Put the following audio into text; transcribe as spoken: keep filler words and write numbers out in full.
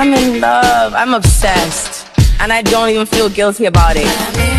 I'm in love. I'm obsessed. And I don't even feel guilty about it.